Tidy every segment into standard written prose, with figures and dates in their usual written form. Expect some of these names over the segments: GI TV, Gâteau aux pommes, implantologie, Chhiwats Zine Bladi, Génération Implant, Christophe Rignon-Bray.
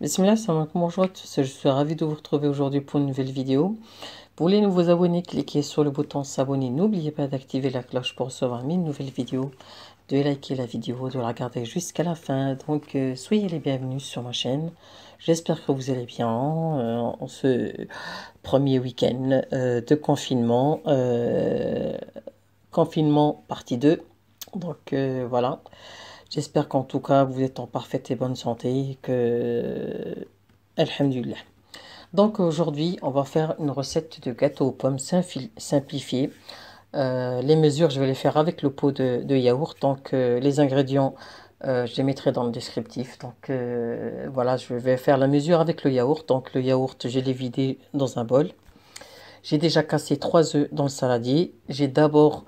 Bismillah, salam alaikum, bonjour à tous, je suis ravi de vous retrouver aujourd'hui pour une nouvelle vidéo. Pour les nouveaux abonnés, cliquez sur le bouton s'abonner, n'oubliez pas d'activer la cloche pour recevoir mes nouvelles vidéos, de liker la vidéo, de la regarder jusqu'à la fin. Donc soyez les bienvenus sur ma chaîne, j'espère que vous allez bien en ce premier week-end de confinement, confinement partie 2, donc voilà. J'espère qu'en tout cas, vous êtes en parfaite et bonne santé, que... Alhamdulillah. Donc aujourd'hui, on va faire une recette de gâteau aux pommes simplifiée. Les mesures, je vais les faire avec le pot de yaourt. Donc les ingrédients, je les mettrai dans le descriptif. Donc voilà, je vais faire la mesure avec le yaourt. Donc le yaourt, je l'ai vidé dans un bol. J'ai déjà cassé 3 œufs dans le saladier. J'ai d'abord...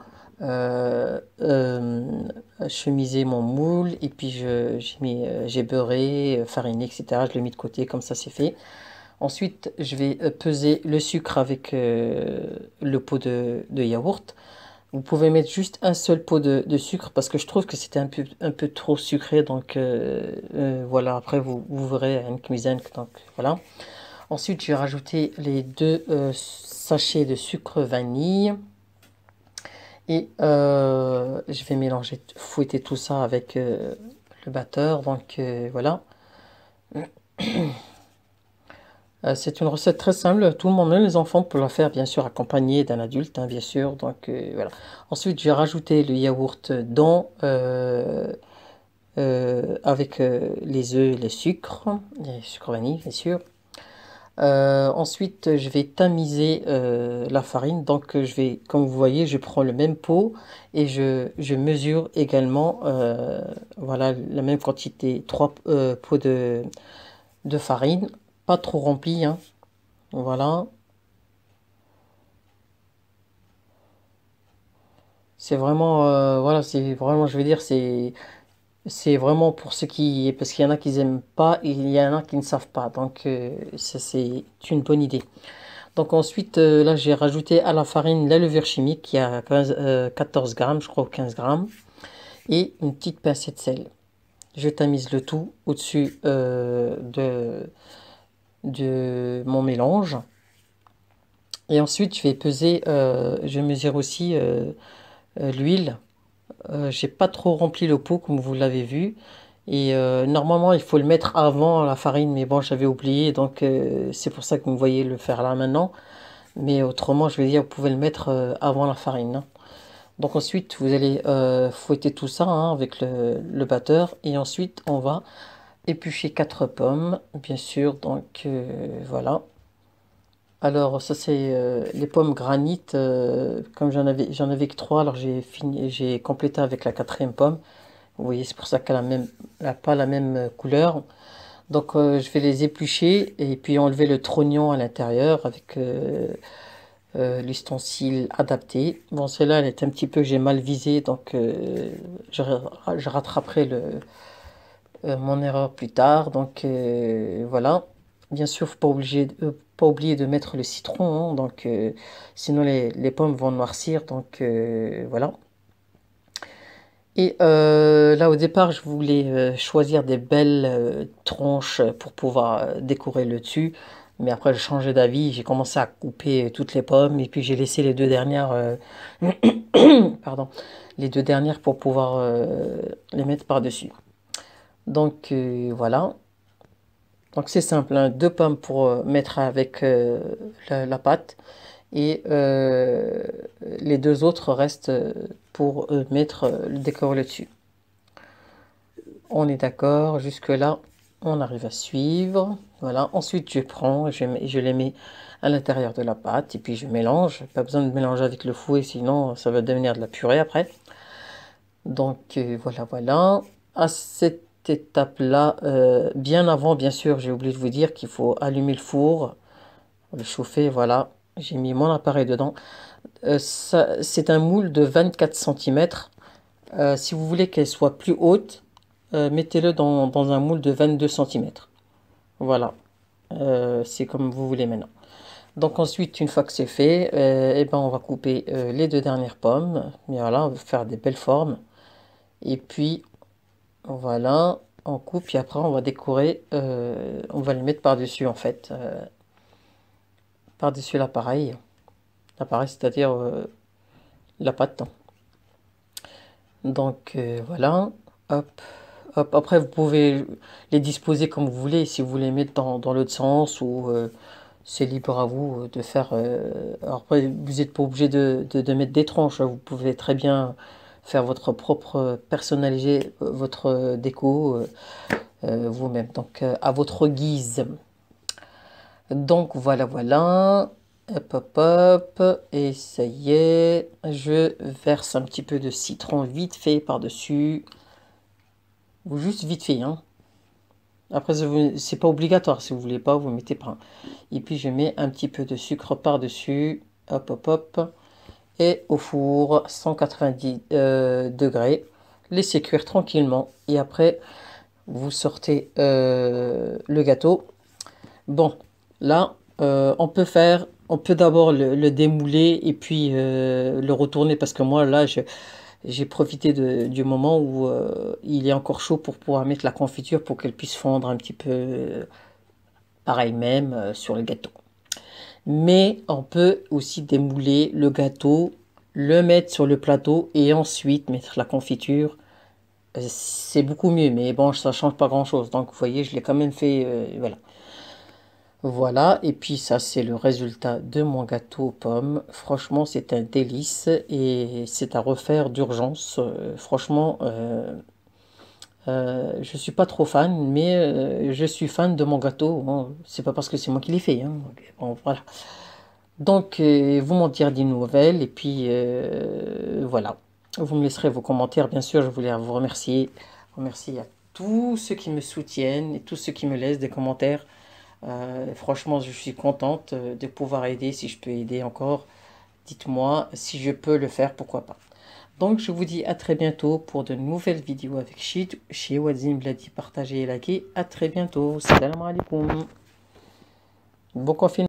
chemiser mon moule et puis j'ai beurré, fariné, etc. Je l'ai mis de côté, comme ça c'est fait. Ensuite, je vais peser le sucre avec le pot de yaourt. Vous pouvez mettre juste un seul pot de sucre parce que je trouve que c'était un peu trop sucré. Donc voilà, après vous verrez une cuisine. Donc voilà. Ensuite, j'ai rajouté les 2 sachets de sucre vanille. Et je vais mélanger, fouetter tout ça avec le batteur. Donc voilà. C'est une recette très simple. Tout le monde, même les enfants, peuvent la faire, bien sûr, accompagnée d'un adulte, hein, bien sûr. Donc voilà. Ensuite, j'ai rajouté le yaourt dans, avec les œufs, les sucres vanille, bien sûr. Ensuite, je vais tamiser la farine. Donc, je vais, comme vous voyez, je prends le même pot et je mesure également, voilà, la même quantité, 3 pots de farine, pas trop rempli, hein. Voilà. C'est vraiment, voilà, c'est vraiment, je veux dire, c'est vraiment pour ceux qui... Parce qu'il y en a qui n'aiment pas et il y en a qui ne savent pas. Donc, ça, c'est une bonne idée. Donc, ensuite, là, j'ai rajouté à la farine la levure chimique qui a 14 grammes, je crois, ou 15 grammes. Et une petite pincée de sel. Je tamise le tout au-dessus de mon mélange. Et ensuite, je vais peser... je mesure aussi l'huile. J'ai pas trop rempli le pot comme vous l'avez vu et normalement il faut le mettre avant la farine, mais bon, j'avais oublié, donc c'est pour ça que vous voyez le faire là maintenant, mais autrement, je veux dire, vous pouvez le mettre avant la farine, hein. Donc ensuite, vous allez fouetter tout ça, hein, avec le batteur, et ensuite on va éplucher 4 pommes, bien sûr. Donc voilà. Alors ça c'est les pommes granit, comme j'en avais que 3, alors j'ai complété avec la 4e pomme. Vous voyez, c'est pour ça qu'elle n'a pas la même couleur. Donc je vais les éplucher et puis enlever le trognon à l'intérieur avec l'ustensile adapté. Bon, celle-là elle est un petit peu, j'ai mal visé, donc je rattraperai mon erreur plus tard. Donc voilà. Bien sûr, faut pas oublier de mettre le citron, hein, donc sinon les pommes vont noircir. Donc voilà. Et là au départ, je voulais choisir des belles tranches pour pouvoir décorer le dessus, mais après j'ai changé d'avis, j'ai commencé à couper toutes les pommes et puis j'ai laissé les 2 dernières pardon, les 2 dernières pour pouvoir les mettre par dessus. Donc voilà. Donc c'est simple, hein, 2 pommes pour mettre avec la pâte et les 2 autres restent pour mettre le décor là-dessus. On est d'accord, jusque-là, on arrive à suivre. Voilà, ensuite je prends, je les mets à l'intérieur de la pâte et puis je mélange. Pas besoin de mélanger avec le fouet, sinon ça va devenir de la purée après. Donc voilà. À cette étape-là, bien avant, bien sûr, j'ai oublié de vous dire qu'il faut allumer le four, le chauffer. Voilà, j'ai mis mon appareil dedans. C'est un moule de 24 cm. Si vous voulez qu'elle soit plus haute, mettez-le dans un moule de 22 cm. Voilà, c'est comme vous voulez maintenant. Donc ensuite, une fois que c'est fait, et ben on va couper les 2 dernières pommes. Mais voilà, on va faire des belles formes. Et puis voilà, en coupe, puis après on va décorer, on va les mettre par-dessus en fait, par-dessus l'appareil, c'est-à-dire la pâte. Donc voilà, hop, hop. Après vous pouvez les disposer comme vous voulez, si vous voulez mettre dans l'autre sens, ou c'est libre à vous de faire. Alors après vous n'êtes pas obligé de mettre des tranches, vous pouvez très bien faire votre propre, personnaliser votre déco vous-même, donc à votre guise. Donc voilà, voilà, hop, hop, hop, et ça y est, je verse un petit peu de citron vite fait par-dessus, ou juste vite fait, hein. Après, c'est pas obligatoire, si vous voulez pas, vous mettez pas. Et puis je mets un petit peu de sucre par-dessus, hop, hop, hop. Et au four 190 degrés, laissez cuire tranquillement, et après vous sortez le gâteau. Bon, là on peut d'abord le démouler et puis le retourner, parce que moi là j'ai profité du moment où il est encore chaud pour pouvoir mettre la confiture, pour qu'elle puisse fondre un petit peu, pareil même sur le gâteau. Mais on peut aussi démouler le gâteau, le mettre sur le plateau et ensuite mettre la confiture. C'est beaucoup mieux, mais bon, ça change pas grand chose. Donc vous voyez, je l'ai quand même fait, voilà. Voilà, et puis ça c'est le résultat de mon gâteau aux pommes. Franchement, c'est un délice et c'est à refaire d'urgence. Franchement, je suis pas trop fan, mais je suis fan de mon gâteau. Bon, c'est pas parce que c'est moi qui l'ai fait, hein. Bon, voilà. Donc vous m'en direz des nouvelles, et puis voilà, vous me laisserez vos commentaires, bien sûr. Je voulais vous remercier à tous ceux qui me soutiennent et tous ceux qui me laissent des commentaires. Franchement, je suis contente de pouvoir aider. Si je peux aider encore, dites-moi. Si je peux le faire, pourquoi pas. Donc, je vous dis à très bientôt pour de nouvelles vidéos avec Chhiwats Zine Bladi. Partagez et likez. À très bientôt. Salam alaikum. Bon confinement.